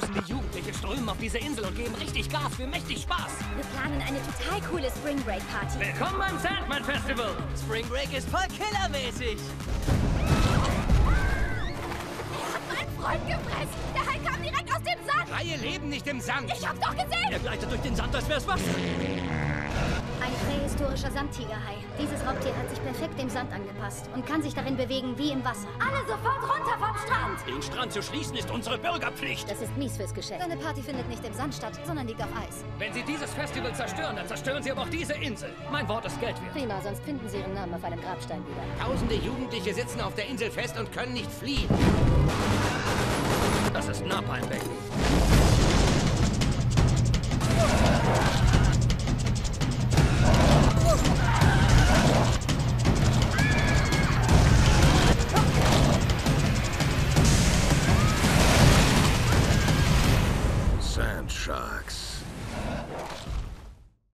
Tausende Jugendliche strömen auf diese Insel und geben richtig Gas für mächtig Spaß. Wir planen eine total coole Spring Break Party. Willkommen beim Sandman Festival. Spring Break ist voll killermäßig. Ich hab meinen Freund gepresst. Der Hai kam direkt aus dem Sand. Haie leben nicht im Sand. Ich hab's doch gesehen. Er gleitet durch den Sand, als wär's Wasser. Ein prähistorischer Sandtigerhai. Dieses Raubtier hat sich perfekt dem Sand angepasst und kann sich darin bewegen wie im Wasser. Alle sofort runter vom Strand! Den Strand zu schließen ist unsere Bürgerpflicht. Das ist mies fürs Geschäft. Deine Party findet nicht im Sand statt, sondern liegt auf Eis. Wenn Sie dieses Festival zerstören, dann zerstören Sie aber auch diese Insel. Mein Wort ist Geld wert. Prima, sonst finden Sie Ihren Namen auf einem Grabstein wieder. Tausende Jugendliche sitzen auf der Insel fest und können nicht fliehen. Das ist Napalmbecken. Sand Sharks.